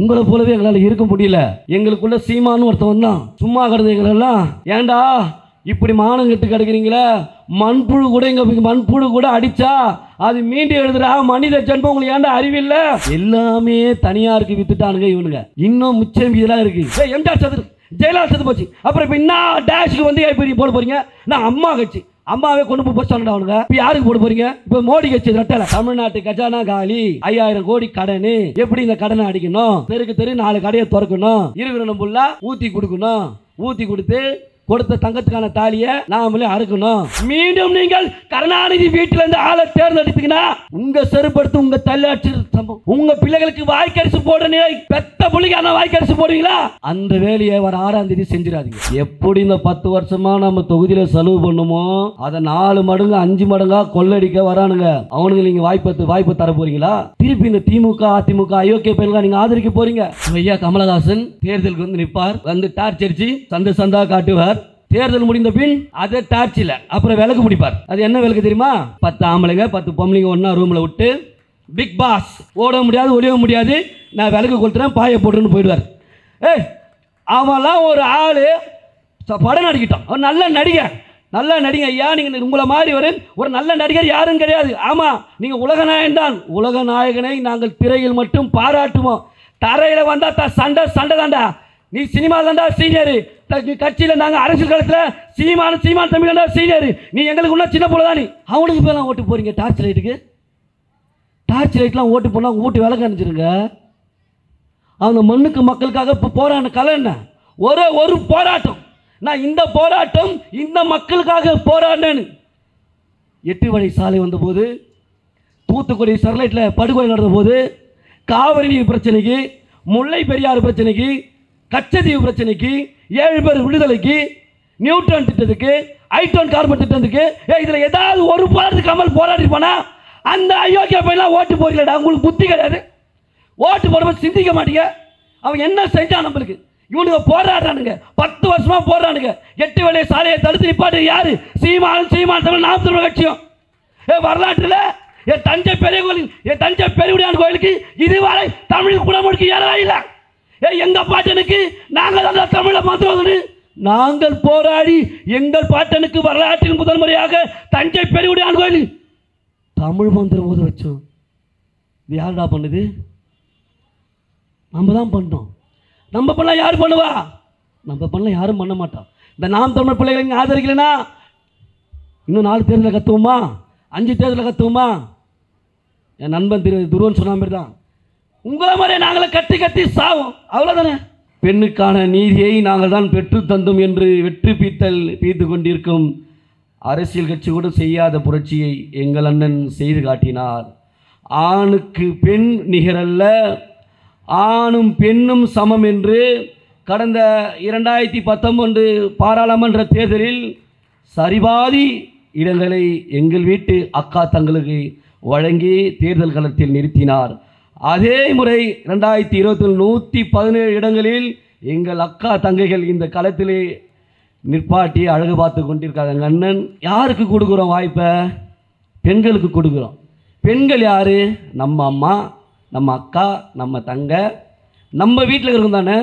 உங்களை போலவே எங்களால இருக்க முடியல. எங்களுக்குள்ள சீமானு ஒருத்தன் தான். சும்மா கடந்தீங்களெல்லாம் ஏண்டா இப்படி மானம் கெட்டு கிடக்குறீங்களே? மண்புழு கூட இங்க மண்புழு கூட அடிச்சா அது மீண்டு எழுதுறா. மனித ஜென்மம் உங்களுக்கு ஏண்டா அறிவில்லை? எல்லாமே தனியாருக்கு வித்துட்டானுங்க இவனுங்க. இன்னும் மிச்சம் இதெல்லாம் இருக்கு. எம்ஜிஆர் சதுர் ஜெயலலிதா சது போச்சு. அப்புறம் இப்போ என்ன டேஷுக்கு வந்து எப்படி போட போறீங்க? நான் அம்மா கட்சி அம்மாவே கொண்டு போய் போஸ்டாண்டா அவனுங்க. இப்போ யாருக்கு போட போறீங்க? இப்போ மோடி கட்சி ரெட்டல. தமிழ்நாட்டு கஜானா காலி, 5000 கோடி கடன். எப்படி இந்த கடனை அடிக்கணும்? தெருக்கு தெரு 4 கடையை திறக்கணும். இருக்கிற நம்புள்ள ஊத்தி கொடுக்கணும். ஊத்தி கொடுத்து கொடுத்த தங்கத்துக்கான தாலியை நாமளே அறுக்கணும். மீண்டும் நீங்கள் கருணாநிதி வீட்டில இருந்து ஆளை தேர்ந்தெடுத்தீங்கன்னா உங்க செருப்படுத்து உங்க தள்ளாட்சி சம்பவம். உங்க பிள்ளைகளுக்கு வாய்க்கரிசு போடுறீங்க. பெத்த புள்ளிக்கான வாய்க்கரிசு போடுவீங்களா? அந்த வேலையை வர 6ஆம் தேதி செஞ்சிடாதீங்க. எப்படி இந்த 10 வருஷமா நம்ம தொகுதியில செலவு பண்ணுமோ அதை 4 மடங்கு 5 மடங்கா கொள்ளடிக்க வரானுங்க அவனுக்கு. நீங்க வாய்ப்பு தர போறீங்களா? திருப்பி இந்த திமுக அதிமுக அயோக்கிய பயில்களா நீங்க ஆதரிக்க போறீங்க. ஐயா கமலஹாசன் தேர்தலுக்கு வந்து நிற்பார். வந்து டார்ச் அடிச்சு சந்த சந்தா காட்டுவார். தேர்தல் முடிந்த பின் அதை டார்ச்சில் அப்புறம் விளக்கு பிடிப்பார். அது என்ன விளக்கு தெரியுமா? 10 ஆம்பளைங்க 10 பொம்பளைங்க ஒன்றா ரூமில் விட்டு பிக் பாஸ் ஓட முடியாது ஒழிய முடியாது நான் விளக்கு கொளுத்துறேன் பாயை போட்டுன்னு போயிடுவார். அவெல்லாம் ஒரு ஆள் படம் நடிக்கிட்டான். அவர் நல்ல நடிகை ஐயா. நீங்கள் உங்களை மாதிரி ஒரு நல்ல நடிகர் யாரும் கிடையாது. ஆமாம், நீங்கள் உலகநாயகன் தான். உலகநாயகனை நாங்கள் திரையில் மட்டும் பாராட்டுவோம். தரையில் வந்தால் சண்டை தாண்டா. நீ சினிமா தாண்டா சீனியர். கட்சியில் நாங்கள் அரசியல் காலத்தில் சீமான் தமிழ் சீனியர். நீ எங்களுக்கு உள்ள சின்ன போல தானே. அவனுக்கு போய் ஓட்டு போறீங்க. டார்ச் லைட்லாம் ஓட்டு போனால் ஓட்டு விளக்கு அனுப்பிச்சிருங்க. அந்த மண்ணுக்கு மக்களுக்காக இப்போ போராட கலை என்ன? ஒரு போராட்டம். நான் இந்த போராட்டம் இந்த மக்களுக்காக போராடினேன்னு 8 வழி சாலை வந்தபோது, தூத்துக்குடி ஸ்டெர்லைட்டில் படுகொலை நடந்த போது, காவிரி நீர் பிரச்சனைக்கு, முல்லை பெரியாறு பிரச்சனைக்கு, கச்சதீவு பிரச்சனைக்கு, 7 பேர் விடுதலைக்கு, நியூட்டன் திட்டத்துக்கு, ஐட்டன் கார்பன் திட்டத்துக்கு, இதில் ஏதாவது ஒரு போராட்டத்துக்கு கமல் போராடிப்பானா? அந்த அயோக்கிய பையன்லாம் ஓட்டு போடலடா. உங்களுக்கு புத்தி கிடையாது. ஓட்டு போடும்போது சிந்திக்க மாட்டீங்க. அவன் என்ன செஞ்சான் நம்மளுக்கு? இவனுங்க போராடுறானுங்க. 10 வருஷமா போடுறானுங்க. 8 வழி சாலையை தடுத்து நிப்பாட்டு யாரு? சீமான் தமிழ் நாம் தமிழ் கட்சியும். வரலாற்றில் தஞ்சை பெரியகுடியான் கோயிலுக்கு இதுவரை தமிழ் குடமுழுக்கு யாரும் இல்லை. எங்கள் பாட்டனுக்கு நாங்கள் அந்த தமிழை மாற்றுவது. நாங்கள் போராடி எங்கள் பாட்டனுக்கு வரலாற்றில் முதல் முறையாக தஞ்சை பெரியகுடியான் கோயில் தமிழ் மந்திரம் ஓத வச்சோம். இது யாருடா பண்ணுது? நம்ம தான் பண்ணோம். நம்ம பண்ணலாம் யார் பண்ணுவா? நம்ம பண்ணலாம் யாரும் பண்ண மாட்டோம். இந்த நாம் தமிழ் பிள்ளைகளை நீங்கள் ஆதரிக்கலைன்னா இன்னும் 4 தேர்தலில் கற்றுவோமா? 5 தேர்தலில் கற்றுவோமா? என் நண்பன் துருவன் சொன்ன மாதிரி தான் உங்களை மாதிரி நாங்களே கத்தி சாவோம். அவ்வளோதானே. பெண்ணுக்கான நீதியை நாங்கள் தான் பெற்று தந்தோம் என்று வெற்றி பீத்து கொண்டிருக்கும் அரசியல் கட்சி கூட செய்யாத புரட்சியை எங்கள் அண்ணன் செய்து காட்டினார். ஆணுக்கு பெண் நிகரல்ல, ஆணும் பெண்ணும் சமம் என்று கடந்த 2019 பாராளுமன்ற தேர்தலில் சரிபாதி இடங்களை எங்கள் வீட்டு அக்கா தங்களுக்கு வழங்கி தேர்தல் களத்தில் நிறுத்தினார். அதே முறை 2020 117 இடங்களில் எங்கள் அக்கா தங்கைகள் இந்த களத்திலே நிற்பாட்டி அழகு பார்த்து கொண்டிருக்காங்க. எங்கள் அண்ணன் யாருக்கு கொடுக்குறோம் வாய்ப்பை? பெண்களுக்கு கொடுக்குறோம். பெண்கள் யார்? நம்ம அம்மா, நம்ம அக்கா, நம்ம தங்கை, நம்ம வீட்டில் இருக்கும் தானே.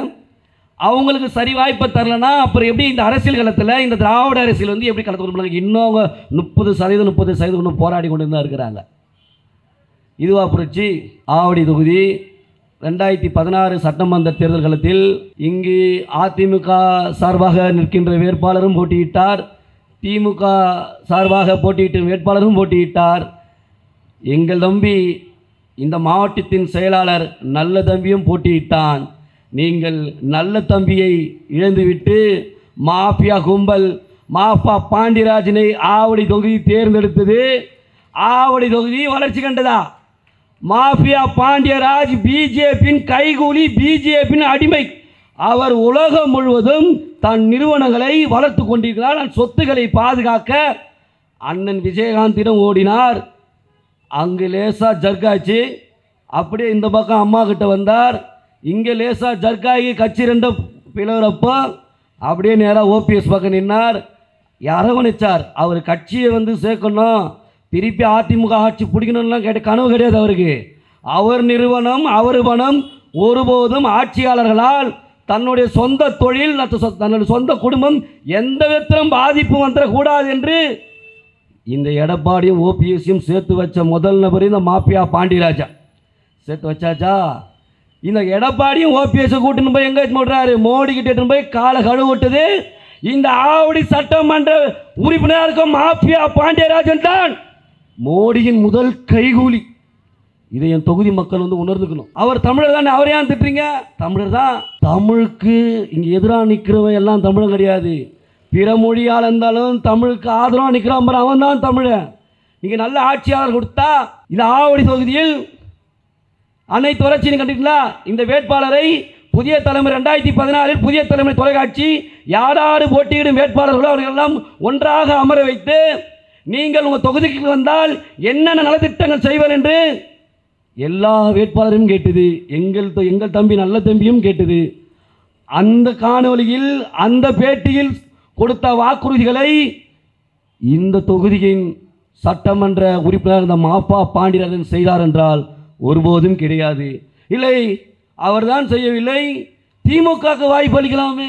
அவங்களுக்கு சரி வாய்ப்பை தரலன்னா அப்புறம் எப்படி இந்த அரசியல் களத்தில் இந்த திராவிட அரசியல் வந்து எப்படி களத்து கொண்டு போனாங்க? இன்னும் அவங்க 30% இன்னும் போராடி கொண்டு தான் இருக்கிறாங்க. இதுவா புரட்சி? ஆவடி தொகுதி 2016 சட்டமன்ற தேர்தல் களத்தில் இங்கு அதிமுக சார்பாக நிற்கின்ற வேட்பாளரும் போட்டியிட்டார், திமுக சார்பாக போட்டியிட்ட வேட்பாளரும் போட்டியிட்டார். எங்கள் தம்பி இந்த மாவட்டத்தின் செயலாளர் நல்ல தம்பியும் போட்டியிட்டான். நீங்கள் நல்ல தம்பியை இழந்துவிட்டு மாஃபியா கும்பல் மாஃபா பாண்டியராஜனை ஆவடி தொகுதி தேர்ந்தெடுத்தது. ஆவடி தொகுதி வளர்ச்சி கண்டதா? மாஃபியா பாண்டியராஜ் பிஜேபியின் கைகூலி, பிஜேபியின் அடிமை. அவர் உலகம் முழுவதும் தன் நிறுவனங்களை வளர்த்து கொண்டிருக்கிறார். தன் சொத்துக்களை பாதுகாக்க அண்ணன் விஜயகாந்திடம் ஓடினார். அங்கு லேசா ஜர்காச்சு. அப்படியே இந்த பக்கம் அம்மா கிட்ட வந்தார். இங்கே லேசா ஜர்காகி கட்சி ரெண்டு பிளவுறப்போ அப்படியே நேராக ஓபிஎஸ் பக்கம் நின்னார். அரவணைச்சார். அவர் கட்சியை வந்து சேர்க்கணும், திருப்பி அதிமுக ஆட்சி பிடிக்கணும்லாம் கனவு கிடையாது அவருக்கு. அவர் நிறுவனம், அவர் பணம், ஒருபோதும் ஆட்சியாளர்களால் தன்னுடைய சொந்த தொழில் தன்னுடைய சொந்த குடும்பம் எந்த விதத்திலும் பாதிப்பு வந்துடக்கூடாது என்று இந்த எடப்பாடியும் ஓபிஎஸ்சியும் சேர்த்து வச்ச முதல் நபர் இந்த மாஃபியா பாண்டியராஜா சேர்த்து வச்சாச்சா. இந்த எடப்பாடியும் ஓபிஎஸ்ஸை கூட்டின்னு போய் எங்கே விடுறாரு, மோடி கிட்ட போய் காலை கழுவிட்டது இந்த ஆவடி சட்டமன்ற உறுப்பினருக்கும் மாஃபியா பாண்டியராஜன் தான் மோடியின் முதல் கைகூலி. இதை என் தொகுதி மக்கள் வந்து உணர்ந்துக்கணும். அவர் தமிழர் தானே, அவர் ஏன் திட்டுறீங்க? தமிழர் தான். தமிழுக்கு இங்கே எதிராக நிற்கிறவன் எல்லாம் தமிழன் கிடையாது. பிற மொழியால் இருந்தாலும் தமிழுக்கு ஆதரவாக நிற்கிறான் அவன் தான் தமிழன். நீங்கள் நல்ல ஆட்சியாளர் கொடுத்தா இந்த ஆவடி தொகுதியில் அனைத்து வளர்ச்சின்னு கண்டிங்களா. இந்த வேட்பாளரை புதிய தலைமுறை 2016 புதிய தலைமுறை தொலைக்காட்சி யாராவது போட்டியிடும் வேட்பாளர்களோ அவர்களெல்லாம் ஒன்றாக அமர வைத்து நீங்கள் உங்கள் தொகுதிக்கு வந்தால் என்னென்ன நலத்திட்டங்கள் செய்வார் என்று எல்லா வேட்பாளரும் கேட்டது. எங்கள் தம்பி நல்ல தம்பியும் கேட்டது. அந்த காணொலியில் அந்த பேட்டியில் கொடுத்த வாக்குறுதிகளை இந்த தொகுதியின் சட்டமன்ற உறுப்பினர் இந்த மாஃபா பாண்டியராஜன் செய்தார் என்றால் ஒருபோதும் கிடையாது. இல்லை அவர்தான் செய்யவில்லை, திமுகவுக்கு வாய்ப்பு அளிக்கலாமே.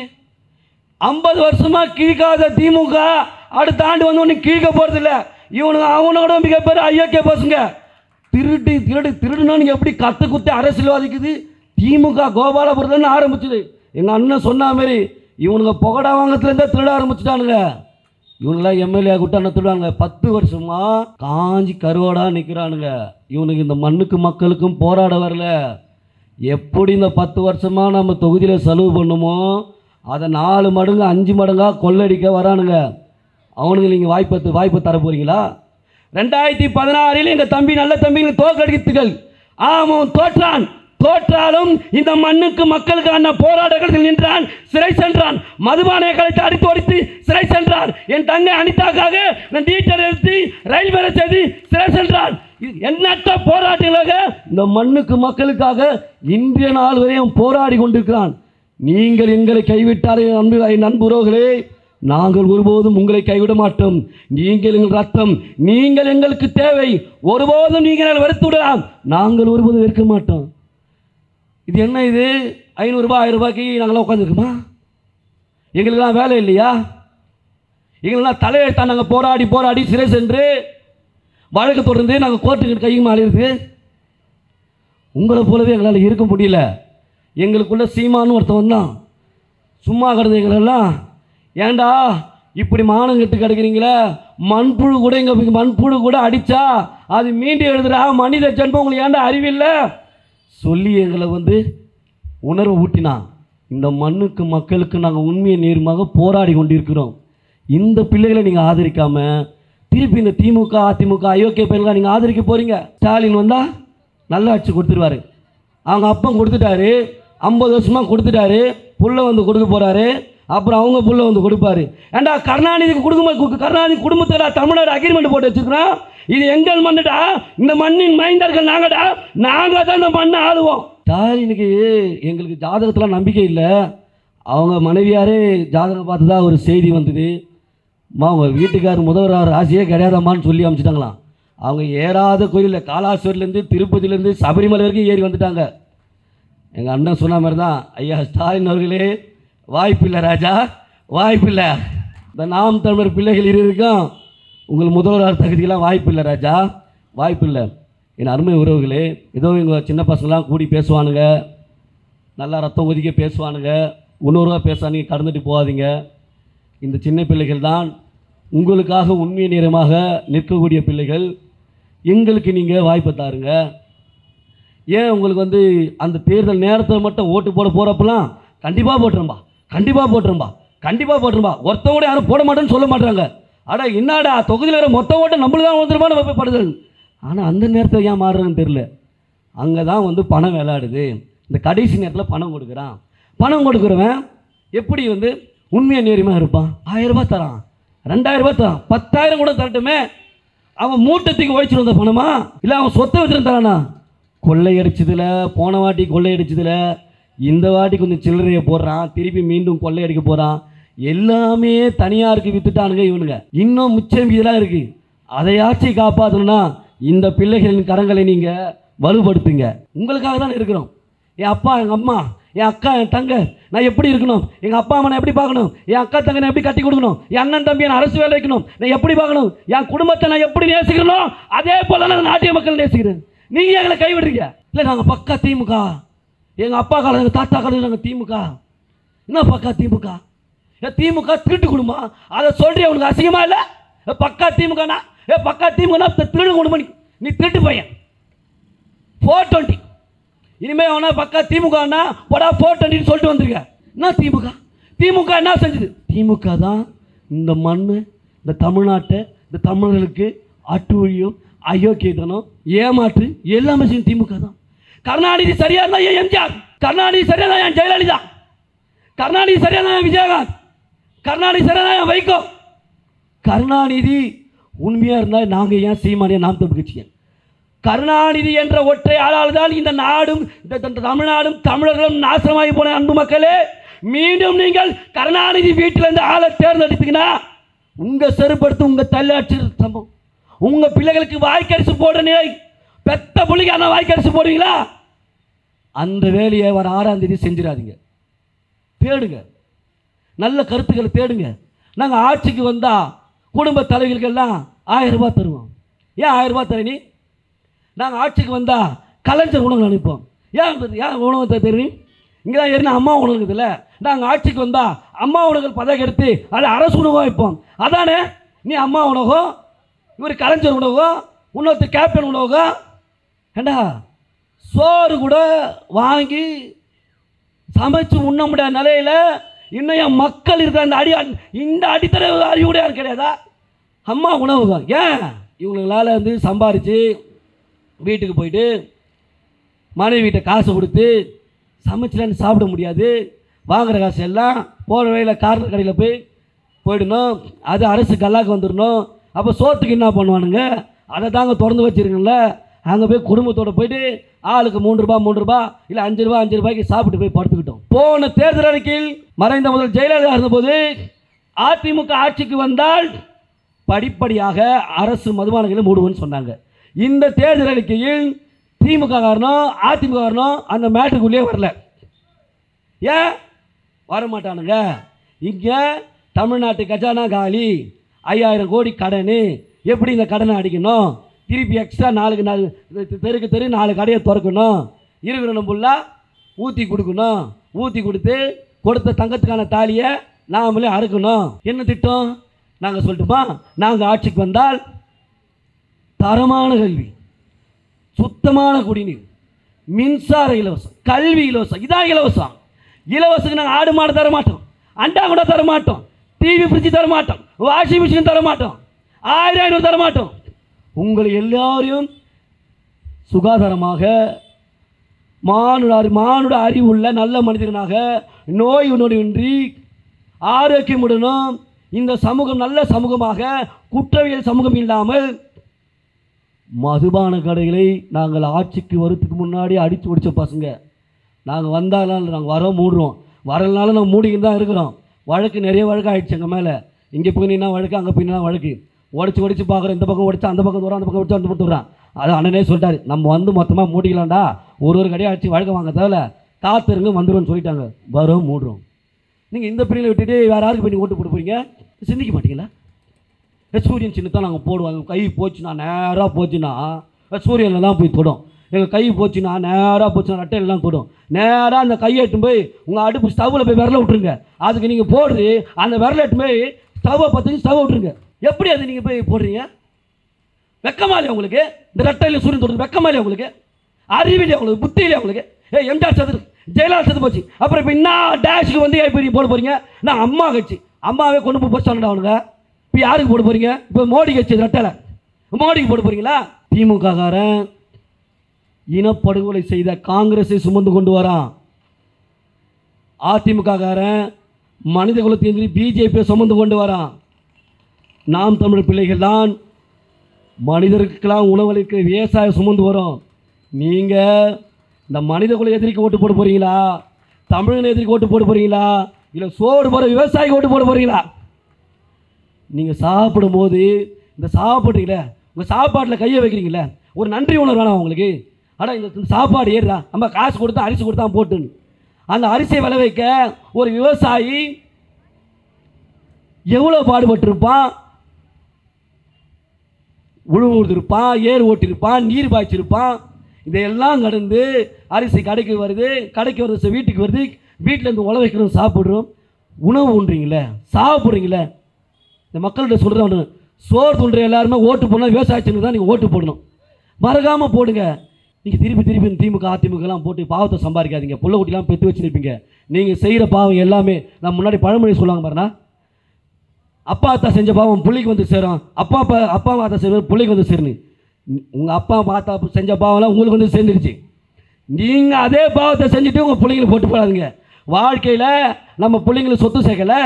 50 வருஷமாக கிழிக்காத திமுக அடுத்த ஆண்டு வந்து ஒன்று கிழிக்க போகிறதில்ல. இவனுக்கு அவனோட மிகப்பெரிய ஐயக்கே பசங்க திருட்டு திருடு திருடுனான்னு எப்படி கற்று குத்தி அரசியல்வாதிக்குது. திமுக கோபாலபுரத்துலன்னு ஆரம்பிச்சுது. எங்கள் அண்ணன் சொன்ன மாதிரி இவனுங்க புகடா வாங்கத்துலேருந்தே திருட ஆரம்பிச்சுட்டானுங்க. இவனுங்களாம் எம்எல்ஏ கூட்டான திருடுவாங்க. 10 வருஷமாக காஞ்சி கருவாடாக நிற்கிறானுங்க. இவனுக்கு இந்த மண்ணுக்கு மக்களுக்கும் போராட வரல. எப்படி இந்த 10 வருஷமாக நம்ம தொகுதியில் செலவு பண்ணுமோ அதை 4 மடங்கு 5 மடங்காக கொள்ளடிக்க வரானுங்க. அவனுக்கு நீங்கள் வாய்ப்பு தர போகிறீங்களா? 2016 எங்கள் தம்பி நல்ல தம்பிங்க தோற்கடித்தீர்கள். ஆமாம், தோற்றான். தோற்றாலும் இந்த மண்ணுக்கு மக்களுக்கான போராட்டத்தில் நின்றான், சிறை சென்றான். மதுபானை கலைத்து அடித்து ஒடித்து சிறை சென்றான். என் தங்கை அனிதாக்காக நான் டீட்டர் எழுத்து ரயில்வே செய்து சிறை சென்றான். எண்ணற்ற போராட்டங்களாக இந்த மண்ணுக்கு மக்களுக்காக இன்றைய நாள் வரையும் போராடி கொண்டிருக்கிறான். நீங்கள் எங்களை கைவிட்டாரே நண்பர்களே, நாங்கள் ஒருபோதும் உங்களை கைவிட மாட்டோம். நீங்கள் எங்கள் ரத்தம், நீங்கள் எங்களுக்கு தேவை. ஒருபோதும் நீங்கள் வெறுத்துவிடலாம், நாங்கள் ஒருபோதும் வெறுக்க மாட்டோம். இது என்ன இது? 500 ரூபாய் 1000 ரூபாய்க்கு நாங்களாம் உட்காந்துருக்குமா? எங்களுக்கெல்லாம் வேலை இல்லையா? எங்களுக்கெல்லாம் தலையெழுத்தான் நாங்கள் போராடி சிறை சென்று வழக்கு தொடர்ந்து நாங்கள் கோர்ட்டுக்கு கைக்கு மாறிடுது. உங்களை போலவே எங்களால் இருக்க முடியல. எங்களுக்குள்ள சீமானு ஒருத்தவன் தான் சும்மா கிடந்த எங்களெல்லாம் ஏண்டா இப்படி மானங்கட்டு கிடக்கிறீங்களே, மண்புழு கூட எங்கள் மண்புழு கூட அடித்தா அது மீண்டு எழுதுடா, மனித ஜென்மம் உங்களுக்கு ஏண்டா அறிவில்லை சொல்லி எங்களை வந்து உணர்வு ஊட்டினான். இந்த மண்ணுக்கு மக்களுக்கு நாங்கள் உண்மையை நேர்மாக போராடி கொண்டிருக்கிறோம். இந்த பிள்ளைகளை நீங்கள் ஆதரிக்காமல் திருப்பி இந்த திமுக அதிமுக அயோக்கிய பையன்லாம் நீங்கள் ஆதரிக்க போகிறீங்க. ஸ்டாலின் வந்தால் நல்ல ஆட்சி கொடுத்துருவார். அவங்க அப்பன் கொடுத்துட்டாரு, 50 வருஷமாக கொடுத்துட்டாரு. புள்ள வந்து கொடுக்க போகிறாரு, அப்புறம் அவங்க புள்ள வந்து கொடுப்பாரு. ஏண்டா கருணாநிதிக்கு கொடுக்கும்போது கருணாநிதி குடும்பத்தில் தமிழ்நாடு அக்ரிமெண்ட் போட்டு வச்சுருக்கிறோம். இது எங்கள் மண்ணுடா, இந்த மண்ணின் மைந்தர்கள் நாங்கடா, நாங்கள் தான் இந்த மண்ணை ஆளுவோம். ஸ்டாலினுக்கு எங்களுக்கு ஜாதகத்தில் நம்பிக்கை இல்லை. அவங்க மனைவியாரே ஜாதகம் பார்த்து தான் ஒரு செய்தி வந்தது, அம்மா உங்கள் வீட்டுக்காரர் முதல்வர் ராசியே கிடையாதாம்மான்னு சொல்லி அனுப்பிச்சிட்டாங்களாம். அவங்க ஏறாத கோயிலில் காலாஸ்வரிலேருந்து திருப்பதியிலேருந்து சபரிமலை வரைக்கும் ஏறி வந்துட்டாங்க. எங்கள் அண்ணன் சொன்ன மாதிரி தான், ஐயா ஸ்டாலின் அவர்களே வாய்ப்பில்லை ராஜா, வாய்ப்பில்லை. இந்த நாம் தமிழர் பிள்ளைகள் இருக்கும் உங்கள் முதல்வர் தகுதிக்கெல்லாம் வாய்ப்பில்லை ராஜா, வாய்ப்பில்லை. என் அருமை உறவுகளே, ஏதோ எங்கள் சின்ன பசங்களாம் கூடி பேசுவானுங்க, நல்லா ரத்தம் ஒதுக்கி பேசுவானுங்க, உணர்வாக பேசுவானுங்க, கடந்துட்டு போகாதீங்க. இந்த சின்ன பிள்ளைகள் தான் உங்களுக்காக உண்மை நேரமாக நிற்கக்கூடிய பிள்ளைகள். எங்களுக்கு நீங்கள் வாய்ப்பை தாருங்க. ஏன் உங்களுக்கு வந்து அந்த தேர்தல் நேரத்தில் மட்டும் ஓட்டு போட போகிறப்பெல்லாம் கண்டிப்பாக போட்டுரும்பா ஒருத்தோட யாரும் போட மாட்டேன்னு சொல்ல மாட்டாங்க. அடா என்னடா தொகுதியில் இருக்கிற மொத்த ஓட்டம் நம்மளுக்கு தான் வந்துருமான்னு வைப்பப்படுது. ஆனால் அந்த நேரத்தில் ஏன் மாறுறதுன்னு தெரில. அங்கே தான் வந்து பணம் விளையாடுது. இந்த கடைசி நேரத்தில் பணம் கொடுக்குறவன் எப்படி வந்து உண்மையை நேரமாக இருப்பான்? 1000 ரூபா தரான், 2000 ரூபா தரான், 10000 கூட தரட்டுமே. அவன் மூட்டத்துக்கு உழைச்சிட்டு வந்த பணமா, இல்லை அவன் சொத்தை வச்சுட்டு தரானா? கொள்ளையடிச்சதில் போன வாட்டி கொள்ளையடிச்சதில் இந்த வாட்டி கொஞ்சம் சில்லறையை போடுறான், திருப்பி மீண்டும் கொள்ளையடிக்க போகிறான். எல்லாமே தனியாருக்கு வித்துட்டானுங்க இவனுங்க. இன்னும் மிச்சம் இதெல்லாம் இருக்குது. அதையாச்சும் காப்பாற்றணும்னா இந்த பிள்ளைகளின் கரங்களை நீங்கள் வலுப்படுத்துங்க. உங்களுக்காக தான் இருக்கிறோம். என் அப்பா, எங்கள் அம்மா, என் அக்கா, என் தங்க நான் எப்படி இருக்கணும், எங்கள் அப்பா அம்மா நான் எப்படி பார்க்கணும், என் அக்கா தங்கை நான் எப்படி கட்டி கொடுக்கணும், என் அண்ணன் தம்பி நான் அரசு வேலை வைக்கணும், நான் எப்படி பார்க்கணும், என் குடும்பத்தை நான் எப்படி நேசிக்கிறனோ அதே போல் நான் நாட்டிய மக்கள் நேசிக்கிறேன். நீங்கள் எங்களை கைவிடுறீங்க. இல்லை, நாங்கள் பக்கா திமுக. எங்கள் அப்பா காலம், எங்கள் தாத்தா காலம் நாங்கள் திமுக. என்ன பக்கா திமுக? ஏன் திமுக திருட்டு குடும்பம்? அதை சொல்கிறேன், அவனுக்கு அசிங்கமாக இல்லை? பக்கா திமுகனா, ஏ பக்கா திமுகனா திருடு குடும்பம், நீ திருட்டு பையன். 420 இனிமேல் அவனா பக்கா திமுகனா போடா 420 சொல்லிட்டு வந்திருக்க. என்ன திமுக? திமுக என்ன செஞ்சது? திமுக தான் இந்த மண், இந்த தமிழ்நாட்டை, இந்த தமிழர்களுக்கு அட்டுழியம், அயோக்கியத்தனம், ஏமாற்று எல்லாமே செஞ்சு திமுக தான். கருணாநிதி சரியா இருந்தா என் எம்ஜிஆர், கருணாநிதி சரியா தான் என் ஜெயலலிதா, கருணாநிதி சரியா தான் என் விஜயகாந்த், கருணாநிதி சரியா தான் என் வைகோ. கருணாநிதி உண்மையாக இருந்தால் நாங்கள் ஏன் சீமானியை நாம் தப்பிக்கிச்சு? கருணாநிதி என்ற ஒற்றை ஆளால் தான் இந்த நாடும், இந்த தமிழ்நாடும், தமிழர்களும் நாசமாகி போன. அன்பு மக்களே, மீண்டும் நீங்கள் கருணாநிதி வீட்டிலிருந்து ஆளை தேர்ந்தெடுத்தீங்கன்னா உங்கள் செருப்படுத்து, உங்கள் தள்ளாட்சி சம்பவம், உங்கள் பிள்ளைகளுக்கு வாய்க்கரிசு போடுற நிலை. பெத்த பிள்ளைக்கு ஆனால் வாய்க்கரிசு போடுவீங்களா? அந்த வேலையை வர 6ஆம் தேதி செஞ்சிடாதீங்க. தேடுங்க, நல்ல கருத்துக்களை தேடுங்க. நாங்கள் ஆட்சிக்கு வந்தால் குடும்ப தலைவர்களுக்கெல்லாம் 1000 ரூபா தருவோம். ஏன் 1000 ரூபா தரணி? நாங்கள் ஆட்சிக்கு வந்தால் கலைஞர் உணவு அனுப்போம். ஏன் ஏன் உணவு தெரியும்? இங்கே தான் ஏறினா அம்மா உணவுக்குதுல. நாங்கள் ஆட்சிக்கு வந்தால் அம்மா உணவுகள் பதவி எடுத்து அதை அரசு உணவாக வைப்போம். அதானே, நீ அம்மா உணவோ, இவர் கலைஞர் உணவோ, இன்னொருத்த கேப்டன் உணவோ. ஏண்டா சோறு கூட வாங்கி சமைச்சு உண்ண முடியாத நிலையில் இன்னும் என் மக்கள் இருக்கிற அந்த அடித்தர அறிவுடையா கிடையாதா? அம்மா உணவுக. ஏன் இவங்களால் வந்து சம்பாரித்து வீட்டுக்கு போயிட்டு மனைவி வீட்டை காசு கொடுத்து சமைச்சிலன்னு சாப்பிட முடியாது. வாங்குகிற காசு எல்லாம் போகிற வழியில் கார்னர் கடையில் போயிடணும். அது அரசு கல்லாக்கு வந்துடணும். அப்போ சோத்துக்கு என்ன பண்ணுவானுங்க? அதை தாங்க திறந்து வச்சுருக்கல. அங்கே போய் குடும்பத்தோடு போயிட்டு ஆளுக்கு 3 ரூபா 3 ரூபா இல்லை 5 ரூபா 5 ரூபாய்க்கு சாப்பிட்டு போய் படுத்துக்கிட்டோம். போன தேர்தல் அறிக்கையில் மறைந்த முதல் ஜெயலலிதா இருந்தபோது அதிமுக ஆட்சிக்கு வந்தால் படிப்படியாக அரசு மதுபானங்களை மூடுவோன்னு சொன்னாங்க. இந்த தேர்தல் அறிக்கையில் திமுக காரணம், அதிமுக காரணம் அந்த மேட்டுக்குள்ளே வரல. ஏன் வரமாட்டானுங்க? இங்கே தமிழ்நாட்டு கஜானா காலி, 5000 கோடி கடன். எப்படி இந்த கடனை அடிக்கணும்? திருப்பி எக்ஸ்ட்ரா 4 தெருக்கு தெரு 4 கடையை திறக்கணும். இருக்கிற ஃபுல்லாக ஊற்றி கொடுக்கணும். ஊற்றி கொடுத்து கொடுத்த தங்கத்துக்கான தாலியை நாமளே அறுக்கணும். என்ன திட்டம்? நாங்கள் சொல்லட்டுமா? நாங்கள் ஆட்சிக்கு வந்தால் தரமான கல்வி, சுத்தமான குடிநீர், மின்சார இலவசம், கல்வி இலவசம். இதான் இலவசம். இலவசத்துக்கு நாங்கள் ஆடு மாடு தரமாட்டோம், அண்டா கூட தரமாட்டோம், டிவி ஃப்ரிட்ஜ் தரமாட்டோம், வாஷிங் மிஷின் தரமாட்டோம், 1000 தரமாட்டோம். உங்களை எல்லாரையும் சுகாதாரமாக, மானுட அறிவுள்ள நல்ல மனிதனாக, நோய் நொடியின்றி ஆரோக்கியமுடனும் இந்த சமூகம் நல்ல சமூகமாக, குற்றவியல் சமூகம் இல்லாமல் மதுபான கடைகளை நாங்கள் ஆட்சிக்கு வரத்துக்கு முன்னாடி அடித்து ஒடிச்ச பசங்க. நாங்கள் வந்தாலும் நாங்கள் வரோம், மூடுறோம். வரலனாலும் நாங்கள் மூடிக்கிட்டு தான் இருக்கிறோம். வழக்கு நிறைய வழக்கு ஆகிடுச்சு எங்கள் மேலே. இங்கே போயினா வழக்கு, அங்கே போயினா வழக்கு, உடச்சி உடச்சி பார்க்குறோம். இந்த பக்கம் உடச்சா அந்த பக்கம் தூரம், அந்த பக்கம் உடச்சா அந்த பக்கம் தூரம். அது அண்ணனே சொல்லிட்டாரு, நம்ம வந்து மொத்தமாக மூடிக்கலாம்டா, ஒரு கடையாக ஆச்சு வழக்கம் வாங்க தவிர காத்திருங்க வந்துடும்னு சொல்லிட்டாங்க. வரும், மூடுறோம். நீங்கள் இந்த பிள்ளைகளை விட்டுட்டு வேறு யாருக்கு போய் நீங்கள் ஓட்டு போட்டு போகிறீங்க? சிந்திக்க மாட்டீங்களா? சூரியன் சின்னத்தான் நாங்கள் போடுவாங்க. கை போச்சுன்னா நேராக போச்சுன்னா சூரியனில் தான் போய் தொடும். எங்கள் கை போச்சுன்னா நேராக போச்சுன்னா ரெட்டையிலாம் தொடும். நேராக அந்த கையை எட்டு போய் உங்கள் அடுப்பு ஸ்டவ்வில் போய் விரல விட்டுருங்க. அதுக்கு நீங்கள் போடுறது அந்த விரல எட்டு போய் ஸ்டவ்வை பார்த்து ஸ்டவ் விட்டுருங்க. எப்படி அது நீங்கள் போய் போடுறீங்க? வெக்கமாலே உங்களுக்கு, இந்த ரெட்டையில் சூரியன் தொடுறது வெக்கமாலே உங்களுக்கு, அறிவிலே உங்களுக்கு, புத்தியிலே உங்களுக்கு. ஏ எம்ஜிஆர் சதுர், ஜெயலலிதா சதுர் போச்சு. அப்புறம் இப்போ என்ன டேஷுக்கு வந்து எப்படி போட போகிறீங்க? நான் அம்மா கட்சி, அம்மாவே கொண்டு போய் போஸ்ட் ஆனவனுங்க. இப்போ யாருக்கு போட போகிறீங்க? இப்போ மோடி கட்சி, ரெட்டையில் மோடிக்கு போட போகிறீங்களா? திமுக காரன் இனப்படுகொலை செய்த காங்கிரஸை சுமந்து கொண்டு வரான். அதிமுக காரன் மனித குலத்தையும் பிஜேபியை சுமந்து கொண்டு வரான். நாம் தமிழ் பிள்ளைகள் தான் மனிதர்களுக்கெல்லாம் உணவளிக்கிற விவசாயம் சுமந்து வரும். நீங்கள் இந்த மனித குல எதிரிக்கு ஓட்டு போட போகிறீங்களா? தமிழன் எதிரிக்கு ஓட்டு போட போகிறீங்களா? இல்லை சோறு போகிற விவசாயிக்கு ஓட்டு போட போகிறீங்களா? நீங்கள் சாப்பிடும்போது இந்த சாப்பாட்டுல உங்கள் சாப்பாட்டில் கையை வைக்கிறீங்களே, ஒரு நன்றி உணர்வு வேணாம் உங்களுக்கு? அட இந்த சாப்பாடு ஏறுறா நம்ம காசு கொடுத்தா அரிசி கொடுத்தா போட்டுன்னு அந்த அரிசியை விளை வைக்க ஒரு விவசாயி எவ்வளோ பாடுபட்டிருப்பான், உழவு ஊர்ந்திருப்பான், ஏர் ஓட்டியிருப்பான், நீர் பாய்ச்சிருப்பான். இதையெல்லாம் கடந்து அரிசி கடைக்கு வருது, கடைக்கு வருது வீட்டுக்கு வருது, வீட்டிலேருந்து உழ வைக்கிறோம், சாப்பிட்றோம், உணவு உண்றீங்களே, சாப்பிட்றீங்களே. இந்த மக்கள்கிட்ட சொல்கிறேன், சோறு துண்டுற எல்லாருமே ஓட்டு போடணும், விவசாயத்துக்கு தான் நீங்கள் ஓட்டு போடணும், மறக்காமல் போடுங்க. நீங்கள் திருப்பி திருப்பி திமுக அதிமுகலாம் போட்டு பாவத்தை சம்பாதிக்காதீங்க. புள்ளக்குட்டிலாம் பெற்று வச்சுருப்பீங்க, நீங்கள் செய்கிற பாவம் எல்லாமே நான் முன்னாடி பழமொழி சொல்லுவாங்க பாருண்ணா, அப்பா அத்தா செஞ்ச பாவம் பிள்ளைக்கு வந்து சேரும், அப்பா அத்தா செய்வது பிள்ளைக்கு வந்து சேருன்னு. உங்கள் அப்பா அத்தா செஞ்ச பாவம்லாம் உங்களுக்கு வந்து சேர்ந்துருச்சு, நீங்கள் அதே பாவத்தை செஞ்சுட்டு உங்கள் பிள்ளைங்களை போட்டு போடாதுங்க. வாழ்க்கையில் நம்ம பிள்ளைங்களை சொத்து சேர்க்கலை,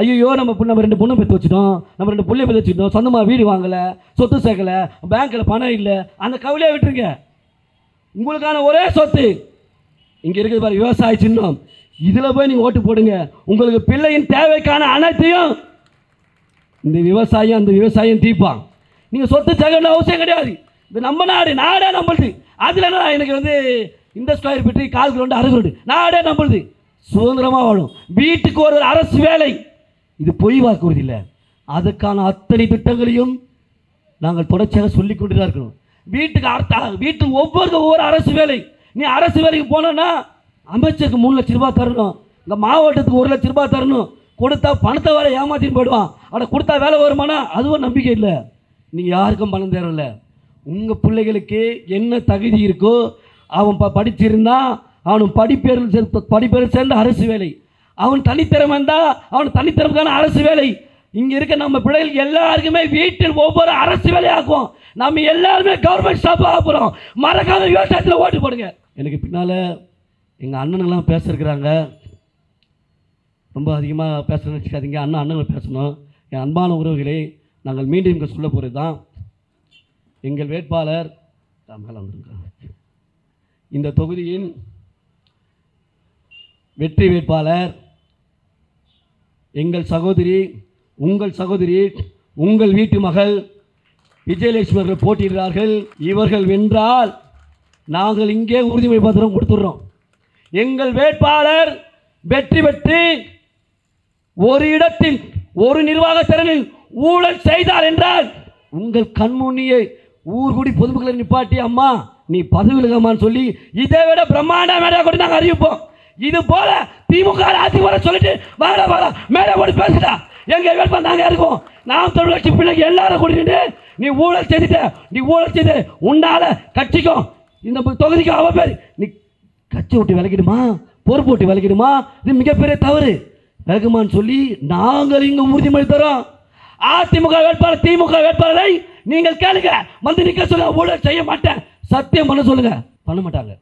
ஐயோ நம்ம ரெண்டு பொண்ணு பெற்று வச்சுட்டோம், நம்ம ரெண்டு பிள்ளைய பெற்று வச்சுட்டோம், சொந்தமாக வீடு வாங்கலை, சொத்து சேர்க்கலை, பேங்க்கில் பணம் இல்லை, அந்த கவலையை விட்டுருங்க. உங்களுக்கான ஒரே சொத்து இங்கே இருக்குது பாரு விவசாய சின்னம், இதில் போய் நீங்கள் ஓட்டு போடுங்க. உங்களுக்கு பிள்ளையின் தேவைக்கான அனைத்தையும் இந்த விவசாயம் அந்த விவசாயம் தீர்ப்பான். நீங்கள் சொத்து சேர்க்கணும் அவசியம் கிடையாது, இது நம்ம நாடு, நாடே நம்மளுது. அதில் என்ன எனக்கு வந்து இந்த ஸ்கொயர் பற்றி கால் கிலோண்டு அரசு கொண்டு நாடே நம்மளுது சுதந்திரமாக வாழும். வீட்டுக்கு ஒரு அரசு வேலை, இது பொய் வாக்குறுதி இல்லை, அதுக்கான அத்தனை திட்டங்களையும் நாங்கள் தொடர்ச்சியாக சொல்லிக் கொண்டு தான் இருக்கணும். வீட்டுக்கு வீட்டுக்கு ஒவ்வொருக்கும் ஒவ்வொரு அரசு வேலை, நீ அரசு வேலைக்கு போனோன்னா அமைச்சருக்கு 3 லட்ச ரூபா தரணும், இந்த மாவட்டத்துக்கு 1 லட்ச ரூபா தரணும். கொடுத்தா பணத்தை வேலை ஏமாத்தின்னு போயிடுவான், ஆனால் கொடுத்தா வேலை வருமானா அதுவும் நம்பிக்கை இல்லை. நீங்கள் யாருக்கும் பணம் தேவையில்ல, உங்கள் பிள்ளைகளுக்கு என்ன தகுதி இருக்கோ அவன் படிச்சிருந்தான் அவனும் படிப்பேரில் சேர்ந்த அரசு வேலை, அவன் தனித்திறமை இருந்தால் அவன் தனித்திறமைக்கான அரசு வேலை. இங்கே இருக்க நம்ம பிள்ளைகளுக்கு எல்லாருக்குமே வீட்டில் ஒவ்வொரு அரசு வேலையாகும். நம்ம எல்லாருமே கவர்மெண்ட் ஸ்டாஃபாக ஆகிறோம். மறக்காம விவசாயத்தில் ஓட்டு போடுங்க. எனக்கு பின்னால் எங்கள் அண்ணனுங்களாம் பேசியிருக்கிறாங்க, ரொம்ப அதிகமாக பேச நினச்சிக்காதீங்க, அண்ணன் பேசணும். என் அன்பான உறவுகளே, நாங்கள் மீண்டும் இங்கே சொல்ல போகிறது தான், எங்கள் வேட்பாளர் இந்த தொகுதியின் வெற்றி வேட்பாளர் எங்கள் சகோதரி, உங்கள் சகோதரி, உங்கள் வீட்டு மகள் விஜயலட்சுமி அவர்கள் போட்டியிடுகிறார்கள். இவர்கள் வென்றால் நாங்கள் இங்கே உறுதிமொழி பத்திரம் கொடுத்துடுறோம். எங்கள் வேட்பாளர் வெற்றி பெற்று ஒரு இடத்தில் ஒரு நிர்வாக திறனில் ஊழல் செய்தார் என்றால் உங்கள் கண்முன்னியை ஊர்கூடி பொதுமக்களை நிப்பாட்டி அம்மா நீ பதவி விலகமான்னு சொல்லி இதை விட பிரம்மாண்டமாக கூட நாங்கள் அறிவிப்போம். இது போல திமுக அதிமுக சொல்லிட்டு வாடா வாடா மேலே போட்டு பேசுடா, எங்க வேட்பா நாங்க இருக்கோம், நாம் தமிழ் பிள்ளைங்க எல்லாரும் கூட்டிட்டு நீ ஊழல் செய்துட்ட, நீ ஊழல் செய்து உன்னால கட்சிக்கும் இந்த தொகுதிக்கும் அவ பேர், நீ கட்சி விட்டு விளக்கிடுமா, பொறுப்பு விட்டு விளக்கிடுமா, இது மிகப்பெரிய தவறு, விளக்குமான்னு சொல்லி நாங்கள் இங்க உறுதிமொழி தரோம். அதிமுக வேட்பாளர் திமுக வேட்பாளரை நீங்கள் கேளுங்க, வந்து நிற்க சொல்லுங்க, ஊழல் செய்ய மாட்டேன் சத்தியம் பண்ண சொல்லுங்க, பண்ண மாட்டாங்க.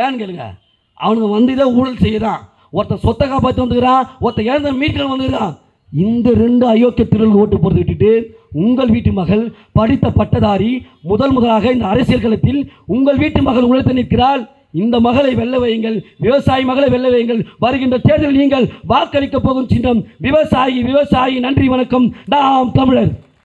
ஏன்னு கேளுங்க, அவனுங்க வந்து இதை ஊழல் செய்யறான், ஒருத்தன் சொத்தை காப்பாற்றி வந்துக்கிறான், ஒருத்தன் இழந்த மீட்கள் வந்துக்கிறான். இந்த ரெண்டு அயோக்கிய திருள் ஓட்டு போட்டு விட்டுட்டு உங்கள் வீட்டு மகள் படித்த பட்டதாரி முதலாக இந்த அரசியல் களத்தில் உங்கள் வீட்டு மகள் உழைத்து நிற்கிறாள். இந்த மகளை வெல்ல வையுங்கள், விவசாயி மகளை வெல்ல வையுங்கள். வருகின்ற தேர்தலில் நீங்கள் வாக்களிக்க போகும் சின்னம் விவசாயி. விவசாயி நன்றி வணக்கம். நாம் தமிழர்.